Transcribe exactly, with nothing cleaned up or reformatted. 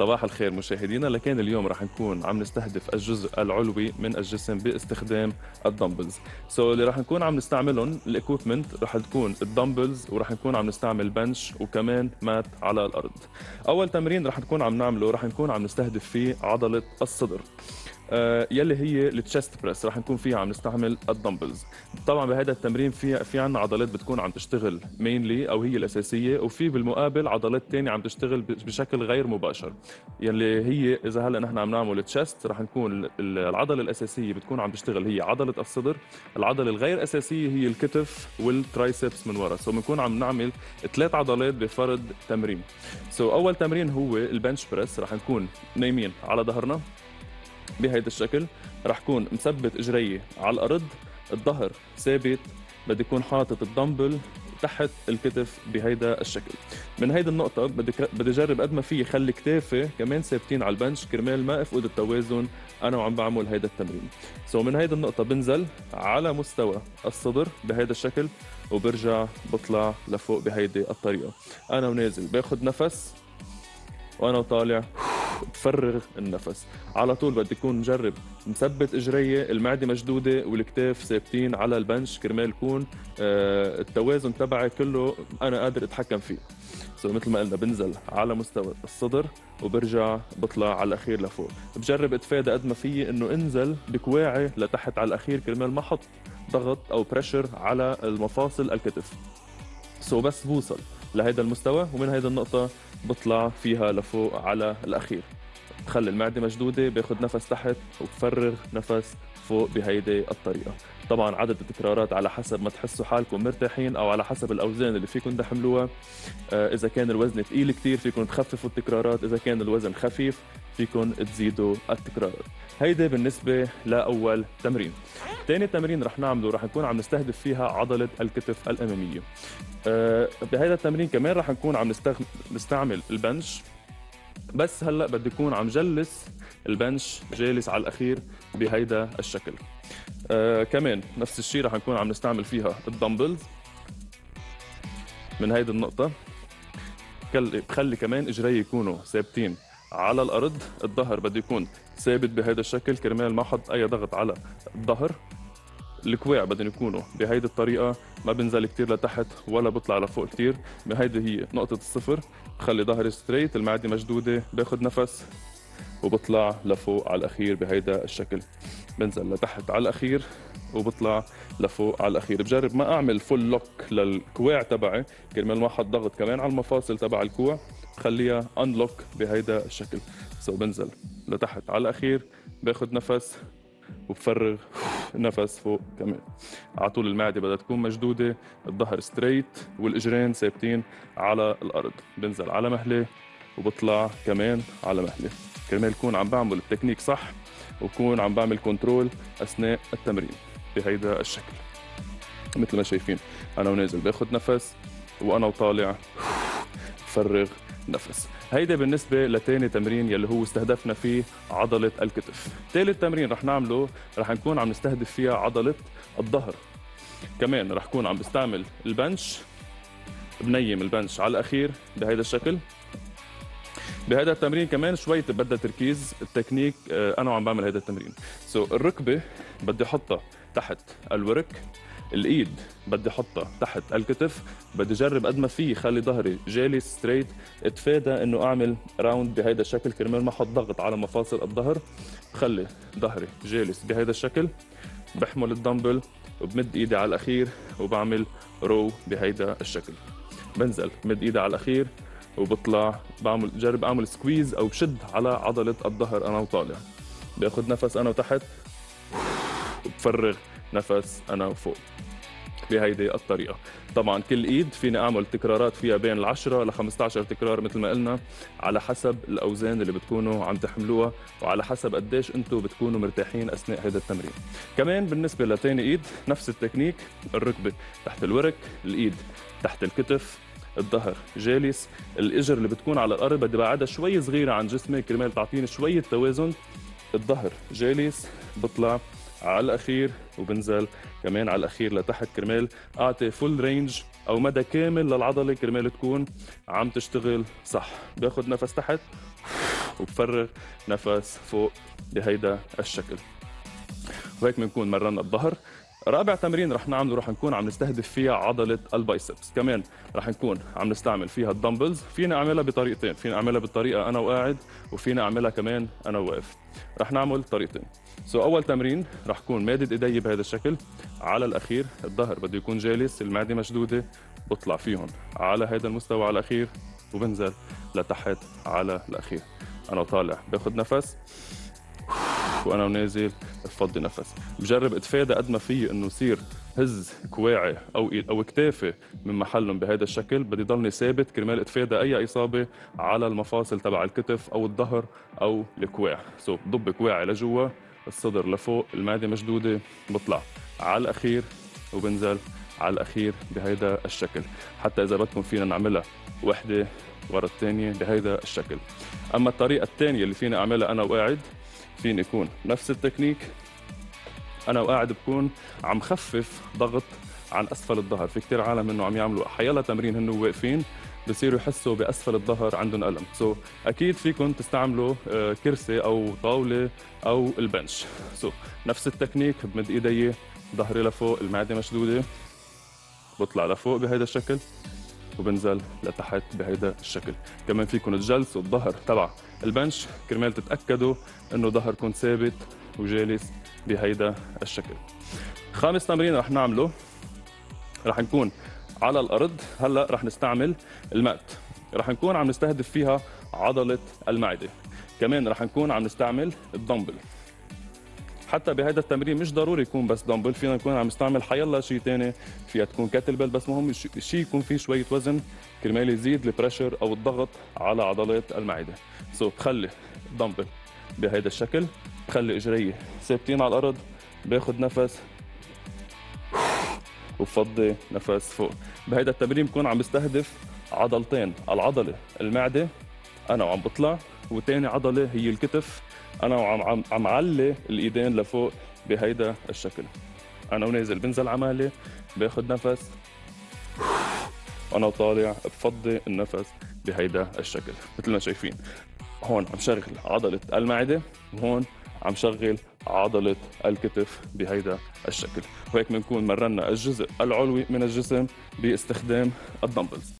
صباح الخير مشاهدينا. لكن اليوم راح نكون عم نستهدف الجزء العلوي من الجسم باستخدام الدمبلز. سو so اللي راح نكون عم نستعملهم الاكويبمنت راح تكون الدمبلز، وراح نكون عم نستعمل بنش وكمان مات على الارض. اول تمرين راح نكون عم نعمله راح نكون عم نستهدف فيه عضلة الصدر يلي هي التشست بريس، راح نكون فيها عم نستعمل الدمبلز. طبعا بهذا التمرين في في عندنا عضلات بتكون عم تشتغل مينلي او هي الاساسيه، وفي بالمقابل عضلات ثانيه عم تشتغل بشكل غير مباشر، يلي هي اذا هلا نحن عم نعمل تشست راح نكون العضله الاساسيه بتكون عم تشتغل هي عضله الصدر، العضله الغير اساسيه هي الكتف والترايسبس من ورا. سو بنكون عم نعمل ثلاث عضلات بفرد تمرين. سو اول تمرين هو البنش بريس، راح نكون نايمين على ظهرنا بهيدا الشكل، رح كون مثبت اجري على الارض، الظهر ثابت، بدي يكون حاطط الدمبل تحت الكتف بهيدا الشكل. من هيدي النقطة بدي بدي اجرب قد ما في خلي كتافي كمان ثابتين على البنش كرمال ما افقد التوازن انا وعم بعمل هيدا التمرين. سو من هيدي النقطة بنزل على مستوى الصدر بهيدا الشكل، وبرجع بطلع لفوق بهيدي الطريقة. انا ونازل باخذ نفس، وانا وطالع بفرغ النفس. على طول بدي يكون مجرب مثبت اجري، المعده مشدوده والكتاف ثابتين على البنش كرمال يكون آه التوازن تبعي كله انا قادر اتحكم فيه. سو مثل ما قلنا بنزل على مستوى الصدر وبرجع بطلع على الاخير لفوق. بجرب اتفادى قد ما فيي انه انزل بكواعي لتحت على الاخير كرمال ما احط ضغط او بريشر على المفاصل الكتف. سو بس بوصل لهيدا المستوى، ومن هيدا النقطة بطلع فيها لفوق على الأخير، بخلي المعدة مشدودة، باخد نفس تحت وبفرغ نفس فوق بهيدي الطريقة. طبعا عدد التكرارات على حسب ما تحسوا حالكم مرتاحين، أو على حسب الأوزان اللي فيكم تحملوها. إذا كان الوزن ثقيل كتير فيكم تخففوا التكرارات، إذا كان الوزن خفيف فيكم تزيدوا التكرارات. هيدا بالنسبة لأول تمرين. تاني تمرين رح نعمله رح نكون عم نستهدف فيها عضلة الكتف الأمامية. أه بهيدا التمرين كمان رح نكون عم نستخ... نستعمل البنش، بس هلأ بدي يكون عم جلس البنش جالس على الأخير بهيدا الشكل. أه كمان نفس الشيء رح نكون عم نستعمل فيها الدمبلز. من هيدا النقطة بخلي كمان إجري يكونوا ثابتين على الأرض، الظهر بده يكون ثابت بهذا الشكل كرمال ما احط اي ضغط على الظهر، الكواع بدهم يكونوا بهيدي الطريقه، ما بنزل كثير لتحت ولا بطلع لفوق كثير. هيدي هي نقطه الصفر، بخلي ظهري ستريت، المعده مشدوده، باخذ نفس وبطلع لفوق على الاخير بهيدا الشكل، بنزل لتحت على الاخير وبطلع لفوق على الاخير. بجرب ما اعمل فول لوك للكواع تبعي كرمال ما احط ضغط كمان على المفاصل تبع الكوع، خليها انلوك بهيدا الشكل. سو بنزل لتحت على الاخير، باخذ نفس وبفرغ نفس فوق كمان. على طول المعده بدها تكون مشدوده، الظهر ستريت والاجرين ثابتين على الارض، بنزل على مهله وبطلع كمان على مهله كرمال يكون عم بعمل التكنيك صح، وكون عم بعمل كنترول اثناء التمرين بهيدا الشكل. مثل ما شايفين انا ونازل باخذ نفس، وانا وطالع بفرغ نفس. هيدا بالنسبة لتاني تمرين يلي هو استهدفنا فيه عضلة الكتف. تالت تمرين رح نعمله رح نكون عم نستهدف فيها عضلة الظهر. كمان رح كون عم بستعمل البنش، بنيم البنش على الأخير بهيدا الشكل. بهذا التمرين كمان شوي بدها تركيز، التكنيك أنا وعم بعمل هيدا التمرين. سو so, الركبة بدي أحطها تحت الورك، الايد بدي احطها تحت الكتف، بدي اجرب قد ما في خلي ظهري جالس ستريت، اتفادى انه اعمل راوند بهيدا الشكل كرمال ما احط ضغط على مفاصل الظهر، بخلي ظهري جالس بهيدا الشكل، بحمل الدمبل وبمد ايدي على الاخير وبعمل رو بهيدا الشكل، بنزل بمد ايدي على الاخير وبطلع، بعمل جرب اعمل سكويز او بشد على عضله الظهر انا وطالع، باخذ نفس انا وتحت وبفرغ نفس انا وفوق بهيدي الطريقه. طبعا كل ايد فيني اعمل تكرارات فيها بين العشرة ل خمسة عشر تكرار مثل ما قلنا، على حسب الاوزان اللي بتكونوا عم تحملوها، وعلى حسب قديش انتم بتكونوا مرتاحين اثناء هذا التمرين. كمان بالنسبه لثاني ايد نفس التكنيك، الركبه تحت الورك، الايد تحت الكتف، الظهر جالس، الاجر اللي بتكون على الارض بدي بعدها شوي صغيره عن جسمي كرمال تعطيني شويه توازن، الظهر جالس، بطلع على الاخير وبنزل كمان على الاخير لتحت كرمال اعطي فول رينج او مدى كامل للعضله كرمال تكون عم تشتغل صح، باخذ نفس تحت وبفرغ نفس فوق بهيدا الشكل. وهيك بنكون مرنا الظهر. رابع تمرين رح نعمله رح نكون عم نستهدف فيها عضلة البايسبس، كمان رح نكون عم نستعمل فيها الدمبلز. فينا أعملها بطريقتين، فينا أعملها بالطريقة أنا وقاعد وفينا أعملها كمان أنا واقف. رح نعمل طريقتين. سو أول تمرين رح كون مادد إيدي بهذا الشكل، على الأخير الظهر بده يكون جالس، المعدة مشدودة، بطلع فيهم على هذا المستوى على الأخير وبنزل لتحت على الأخير. أنا طالع باخذ نفس وأنا ونازل بفضي نفس. بجرب اتفادى قد ما فيي انه يصير هز كواعي او او كتافي من محلهم بهذا الشكل، بدي ضلني ثابت كرمال اتفادى اي اصابه على المفاصل تبع الكتف او الظهر او الكواع. سو بضب كواعي لجوا، الصدر لفوق، المعده مشدوده، بطلع على الاخير وبنزل على الاخير بهذا الشكل. حتى اذا بدكم فينا نعملها وحده ورا الثانيه بهذا الشكل. اما الطريقه الثانيه اللي فينا اعملها انا وقاعد، فيني يكون نفس التكنيك انا وقاعد، بكون عم خفف ضغط عن اسفل الظهر. في كثير عالم انه عم يعملوا حيلا تمرين هن واقفين بصيروا يحسوا باسفل الظهر عندهم الم. سو so, اكيد فيكم تستعملوا كرسي او طاوله او البنش. سو so, نفس التكنيك، بمد ايدي، ظهري لفوق، المعده مشدوده، بطلع لفوق بهذا الشكل وبنزل لتحت بهذا الشكل. كمان فيكم تجلسوا الظهر تبع البنش كرمال تتاكدوا انه ظهركم ثابت وجالس بهيدا الشكل. خامس تمرين رح نعمله رح نكون على الارض. هلا رح نستعمل المات، رح نكون عم نستهدف فيها عضله المعده، كمان رح نكون عم نستعمل الدمبل. حتى بهيدا التمرين مش ضروري يكون بس دمبل، فينا نكون عم نستعمل حيلا شيء ثاني، فيها تكون كاتل بيل، بس مهم شيء يكون فيه شويه وزن كرمال يزيد البريشر او الضغط على عضلات المعده. سو بخلي الدمبل بهيدا الشكل، بخلي اجري ثابتين على الارض، باخذ نفس وبفضي نفس فوق. بهيدا التمرين بكون عم بستهدف عضلتين، العضله المعده انا وعم بطلع، وثاني عضله هي الكتف انا وعم عم, عم علي الايدين لفوق بهيدا الشكل. انا ونازل بنزل عمالي، باخذ نفس وانا وطالع بفضي النفس بهيدا الشكل. مثل ما شايفين هون عم شغل عضله المعده وهون عم شغل عضله الكتف بهيدا الشكل. وهيك بنكون مرنا الجزء العلوي من الجسم باستخدام الدمبلز.